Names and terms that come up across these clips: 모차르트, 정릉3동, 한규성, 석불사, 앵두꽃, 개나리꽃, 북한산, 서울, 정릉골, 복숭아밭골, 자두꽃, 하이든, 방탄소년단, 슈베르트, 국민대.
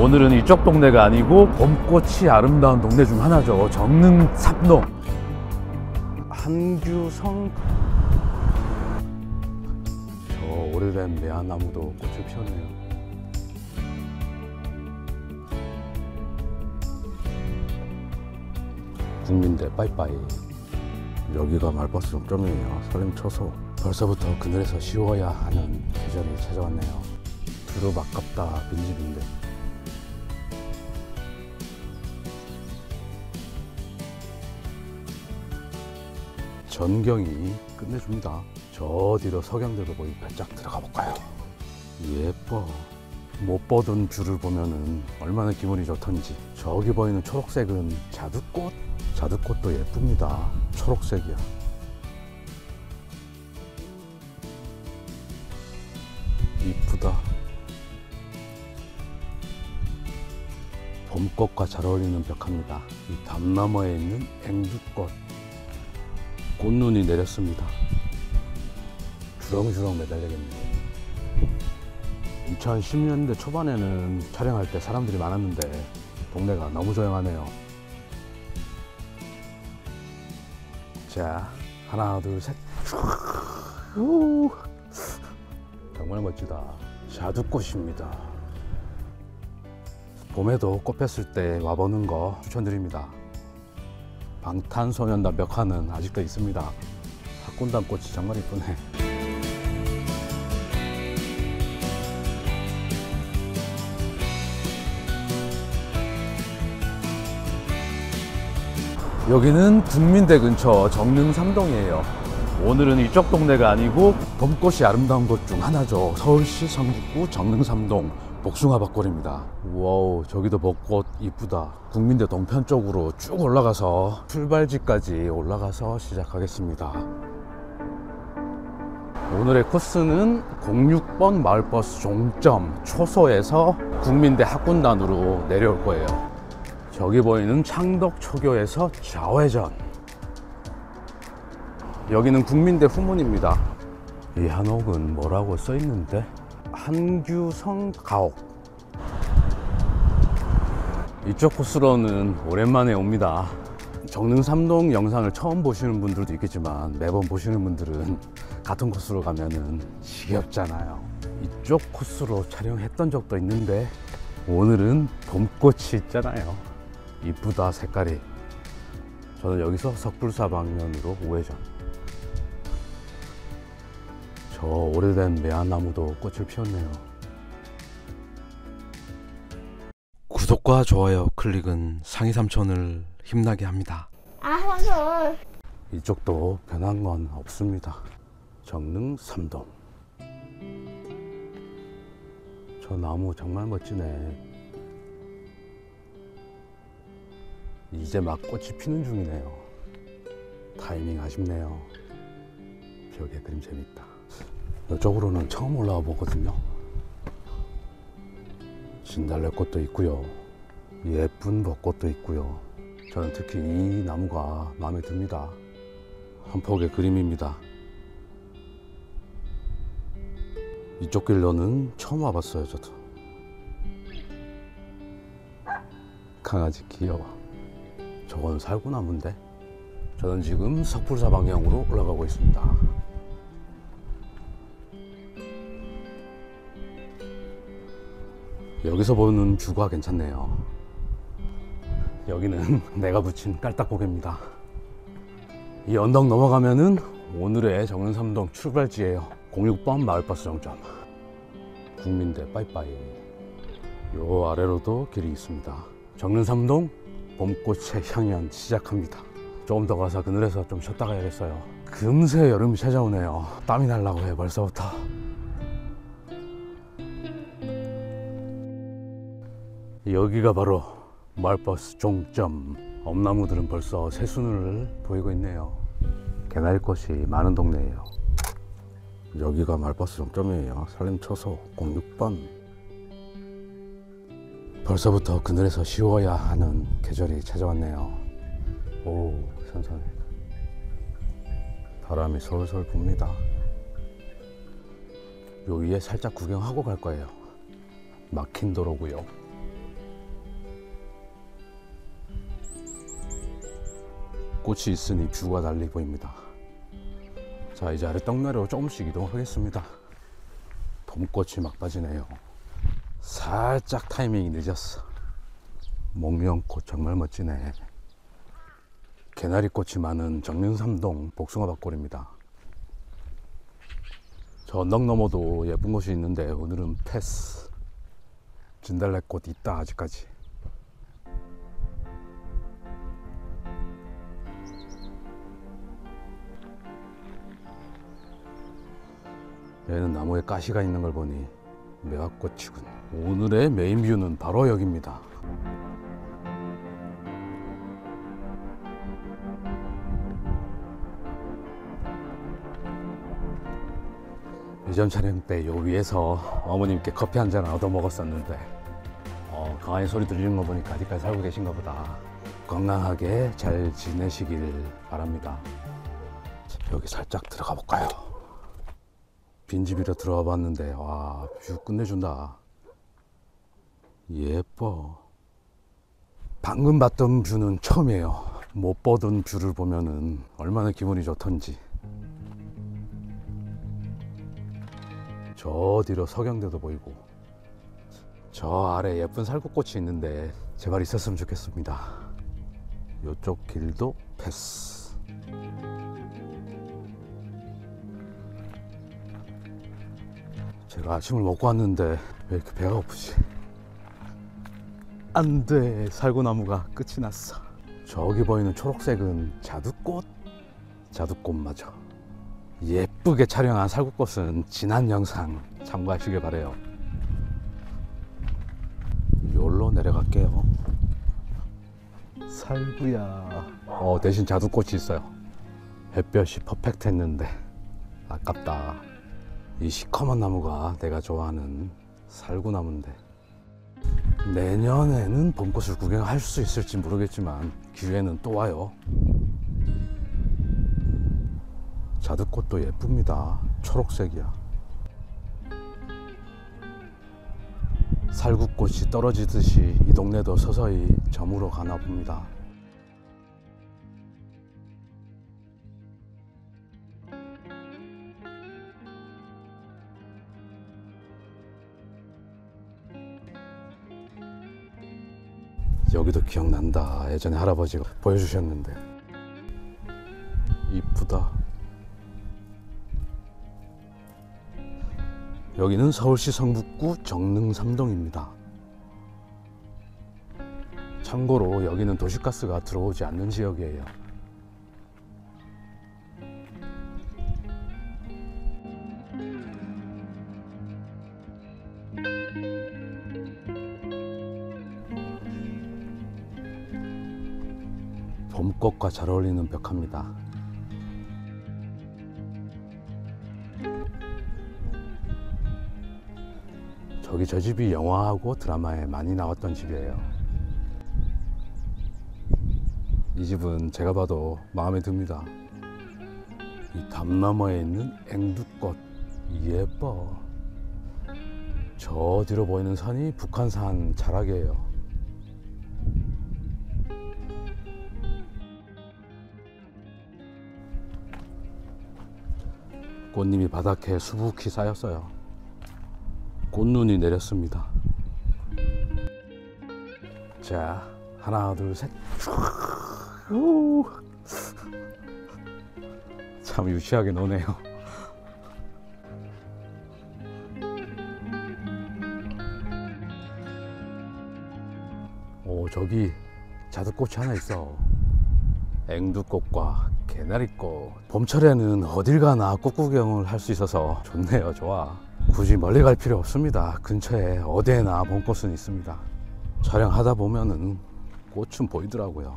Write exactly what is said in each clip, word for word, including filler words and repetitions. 오늘은 이쪽 동네가 아니고 봄꽃이 아름다운 동네 중 하나죠. 정릉 삼동 한규성. 저 오래된 매화나무도 꽃을 피웠네요. 국민대 빠이빠이. 여기가 말버스 종점이에요. 설렘 쳐서 벌써부터 그늘에서 쉬워야 하는 계절이 찾아왔네요. 두루 아깝다 빈집인데. 전경이 끝내줍니다. 저 뒤로 석양대도 보이 바짝 들어가 볼까요? 예뻐. 못 보던 뷰를 보면은 얼마나 기분이 좋던지. 저기 보이는 초록색은 자두꽃? 자두꽃도 예쁩니다. 초록색이야. 이쁘다. 봄꽃과 잘 어울리는 벽화입니다. 이 담나무에 있는 앵두꽃. 꽃눈이 내렸습니다. 주렁주렁 매달리겠네요. 이천십 년대 초반에는 촬영할 때 사람들이 많았는데 동네가 너무 조용하네요. 자, 하나, 둘, 셋. 정말 멋지다. 자두꽃입니다. 봄에도 꽃 폈을 때 와보는 거 추천드립니다. 방탄소년단 벽화는 아직도 있습니다. 학군단 꽃이 정말 이쁘네. 여기는 국민대 근처 정릉 삼동이에요. 오늘은 이쪽 동네가 아니고 봄꽃이 아름다운 곳 중 하나죠. 서울시 성북구 정릉 삼동 복숭아밭골입니다. 와우, 저기도 벚꽃 이쁘다. 국민대 동편 쪽으로 쭉 올라가서 출발지까지 올라가서 시작하겠습니다. 오늘의 코스는 공육 번 마을버스 종점 초소에서 국민대 학군단으로 내려올 거예요. 저기 보이는 창덕초교에서 좌회전. 여기는 국민대 후문입니다. 이 한옥은 뭐라고 써있는데? 한규성 가옥. 이쪽 코스로는 오랜만에 옵니다. 정릉 삼동 영상을 처음 보시는 분들도 있겠지만 매번 보시는 분들은 같은 코스로 가면은 지겹잖아요. 이쪽 코스로 촬영했던 적도 있는데 오늘은 봄꽃이 있잖아요. 이쁘다 색깔이. 저는 여기서 석불사 방면으로 우회전. 저 오래된 매화나무도 꽃을 피웠네요. 구독과 좋아요 클릭은 상이 삼촌을 힘나게 합니다. 아 삼촌. 이쪽도 변한 건 없습니다. 정릉 삼동. 저 나무 정말 멋지네. 이제 막 꽃이 피는 중이네요. 타이밍 아쉽네요. 벽에 그림 재밌다. 이쪽으로는 처음 올라와 보거든요. 진달래꽃도 있고요. 예쁜 벚꽃도 있고요. 저는 특히 이 나무가 마음에 듭니다. 한 폭의 그림입니다. 이쪽 길로는 처음 와봤어요, 저도. 강아지 귀여워. 저건 살구나무인데? 저는 지금 석불사 방향으로 올라가고 있습니다. 여기서 보는 뷰가 괜찮네요. 여기는 내가 붙인 깔딱고개입니다. 이 언덕 넘어가면은 오늘의 정릉 삼동 출발지예요. 공육 번 마을버스 정점. 국민대 빠이빠이. 요 아래로도 길이 있습니다. 정릉 삼동 봄꽃의 향연 시작합니다. 조금 더 가서 그늘에서 좀 쉬었다 가야겠어요. 금세 여름이 찾아오네요. 땀이 날라고 해 벌써부터. 여기가 바로 마을버스 종점. 엄나무들은 벌써 새순을 보이고 있네요. 개나리꽃이 많은 동네예요. 여기가 마을버스 종점이에요. 설렘초소 공육 번. 벌써부터 그늘에서 쉬어야 하는 계절이 찾아왔네요. 오, 선선해. 바람이 솔솔 붑니다. 요 위에 살짝 구경하고 갈 거예요. 막힌 도로고요. 꽃이 있으니 뷰가 달리 보입니다. 자, 이제 아래 떡나래로 조금씩 이동하겠습니다. 돔꽃이 막 빠지네요. 살짝 타이밍이 늦었어. 목련꽃 정말 멋지네. 개나리꽃이 많은 정릉 삼동 복숭아밭골입니다. 저 언덕 너머도 예쁜 곳이 있는데 오늘은 패스. 진달래꽃 있다 아직까지. 얘는 나무에 가시가 있는 걸 보니 매화꽃이군. 오늘의 메인뷰는 바로 여기입니다. 예전 촬영 때 요 위에서 어머님께 커피 한잔 얻어 먹었었는데 어, 강아지 소리 들리는 거 보니까 아직까지 살고 계신가 보다. 건강하게 잘 지내시길 바랍니다. 여기 살짝 들어가 볼까요? 빈집이라 들어와 봤는데 와, 뷰 끝내준다. 예뻐. 방금 봤던 뷰는 처음이에요. 못 보던 뷰를 보면은 얼마나 기분이 좋던지. 저 뒤로 석양대도 보이고 저 아래 예쁜 살구꽃이 있는데 제발 있었으면 좋겠습니다. 요쪽 길도 패스. 제가 아침을 먹고 왔는데 왜 이렇게 배가 고프지? 안 돼, 살구나무가 끝이 났어. 저기 보이는 초록색은 자두꽃? 자두꽃 맞아. 예쁘게 촬영한 살구꽃은 지난 영상 참고하시길 바래요. 여기로 내려갈게요. 살구야. 어, 대신 자두꽃이 있어요. 햇볕이 퍼펙트했는데 아깝다. 이 시커먼 나무가 내가 좋아하는 살구나무인데 내년에는 봄꽃을 구경할 수 있을지 모르겠지만 기회는 또 와요. 자두꽃도 예쁩니다. 초록색이야. 살구꽃이 떨어지듯이 이 동네도 서서히 저물어 가나 봅니다. 여기도 기억난다. 예전에 할아버지가 보여주셨는데. 이쁘다. 여기는 서울시 성북구 정릉 삼동입니다. 참고로 여기는 도시가스가 들어오지 않는 지역이에요. 봄꽃과 잘 어울리는 벽화입니다. 저기 저 집이 영화하고 드라마에 많이 나왔던 집이에요. 이 집은 제가 봐도 마음에 듭니다. 이 담 너머에 있는 앵두꽃 예뻐. 저 뒤로 보이는 산이 북한산 자락이에요. 꽃잎이 바닥에 수북히 쌓였어요. 꽃눈이 내렸습니다. 자, 하나, 둘, 셋. 참 유치하게 노네요. 오, 저기 자두꽃이 하나 있어. 앵두꽃과 개나리꽃. 봄철에는 어딜 가나 꽃 구경을 할 수 있어서 좋네요. 좋아. 굳이 멀리 갈 필요 없습니다. 근처에 어디에나 봄꽃은 있습니다. 촬영하다 보면은 꽃은 보이더라고요.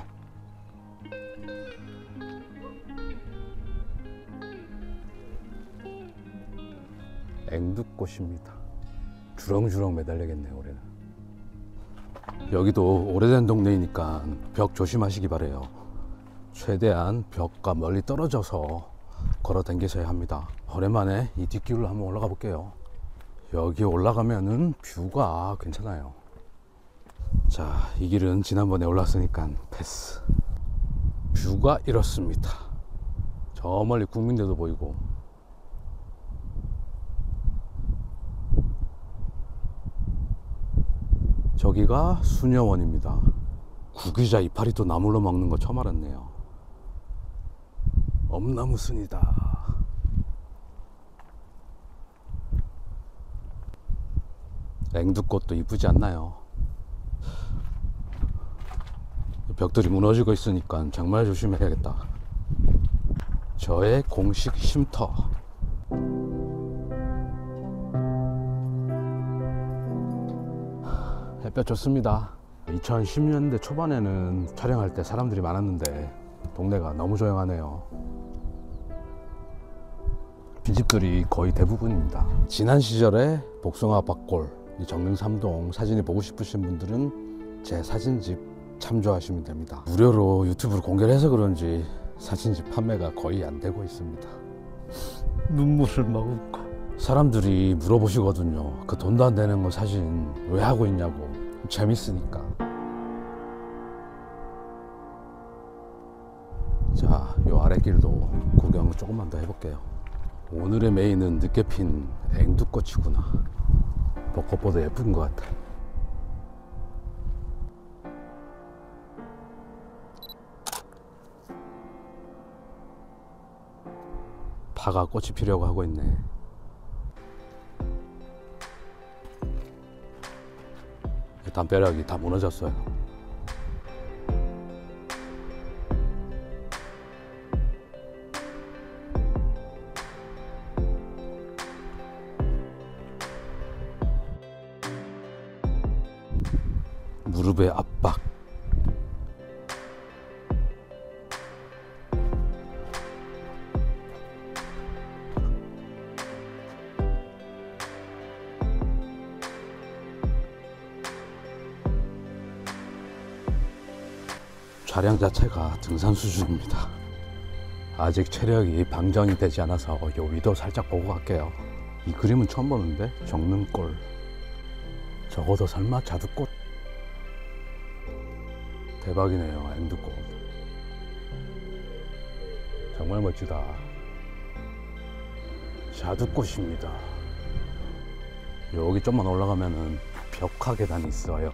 앵두꽃입니다. 주렁주렁 매달리겠네요. 올해는 여기도 오래된 동네이니까 벽 조심하시기 바래요. 최대한 벽과 멀리 떨어져서 걸어 다니셔야 합니다. 오랜만에 이 뒷길로 한번 올라가 볼게요. 여기 올라가면은 뷰가 괜찮아요. 자, 이 길은 지난번에 올랐으니까 패스. 뷰가 이렇습니다. 저 멀리 국민대도 보이고, 저기가 수녀원입니다. 구기자 이파리 또 나물로 먹는 거 처음 알았네요. 엄나무순이다. 앵두꽃도 이쁘지 않나요? 벽돌이 무너지고 있으니까 정말 조심해야겠다. 저의 공식 쉼터. 햇볕 좋습니다. 이천십 년대 초반에는 촬영할 때 사람들이 많았는데 동네가 너무 조용하네요. 빈집들이 거의 대부분입니다. 지난 시절에 복숭아 밭골, 정릉 삼동 사진이 보고 싶으신 분들은 제 사진집 참조하시면 됩니다. 무료로 유튜브를 공개를 해서 그런지 사진집 판매가 거의 안 되고 있습니다. 눈물을 머금고 사람들이 물어보시거든요. 그 돈도 안 되는 거 사진 왜 하고 있냐고. 재밌으니까. 자, 요 아래 길도 구경 조금만 더 해볼게요. 오늘의 메인은 늦게 핀 앵두꽃이구나. 벚꽃보다 예쁜 것 같아. 파가 꽃이 피려고 하고 있네. 담벼락이 다 무너졌어요. 무릎의 압박. 차량 자체가 등산 수준입니다. 아직 체력이 방전이 되지 않아서 요 위도 살짝 보고 갈게요. 이 그림은 처음 보는데? 정릉골. 적어도 설마 자두꽃? 대박이네요. 앵두꽃 정말 멋지다. 자두꽃입니다. 여기 좀만 올라가면은 벽화 계단이 있어요.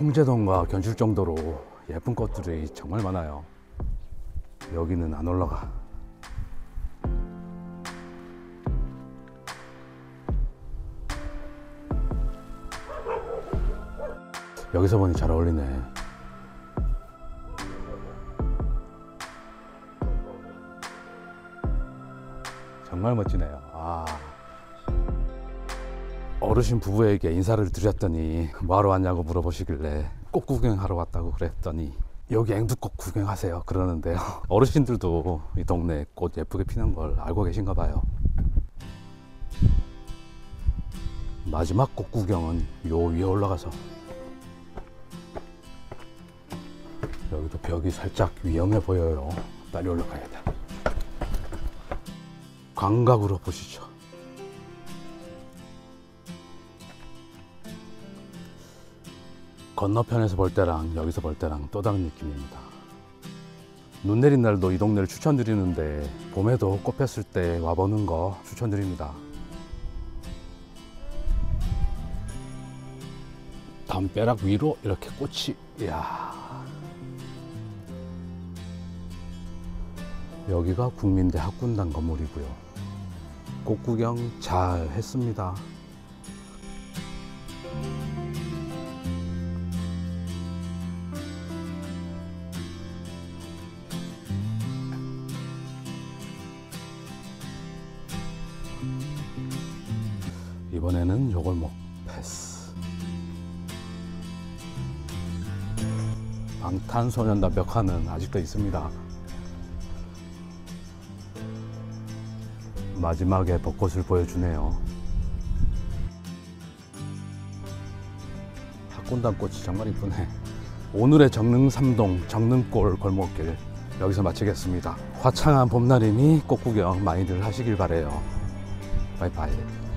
홍제동과 견줄 정도로 예쁜 꽃들이 정말 많아요. 여기는 안 올라가. 여기서 보니 잘 어울리네. 정말 멋지네요. 아. 어르신 부부에게 인사를 드렸더니 뭐하러 왔냐고 물어보시길래 꽃 구경하러 왔다고 그랬더니 여기 앵두꽃 구경하세요 그러는데요. 어르신들도 이 동네 꽃 예쁘게 피는 걸 알고 계신가 봐요. 마지막 꽃 구경은 요 위에 올라가서. 여기도 벽이 살짝 위험해 보여요. 빨리 올라가야 돼. 광각으로 보시죠. 건너편에서 볼 때랑 여기서 볼 때랑 또 다른 느낌입니다. 눈 내린 날도 이 동네를 추천드리는데 봄에도 꽃 폈을 때 와보는 거 추천드립니다. 담벼락 위로 이렇게 꽃이. 이야. 여기가 국민대 학군단 건물이고요. 꽃 구경 잘 했습니다. 이번에는 요걸 뭐 패스. 방탄소년단 벽화는 아직도 있습니다. 마지막에 벚꽃을 보여주네요. 학군단 꽃이 정말 이쁘네. 오늘의 정릉 삼동 정릉골 골목길 여기서 마치겠습니다. 화창한 봄날이니 꽃 구경 많이들 하시길 바래요. 바이바이.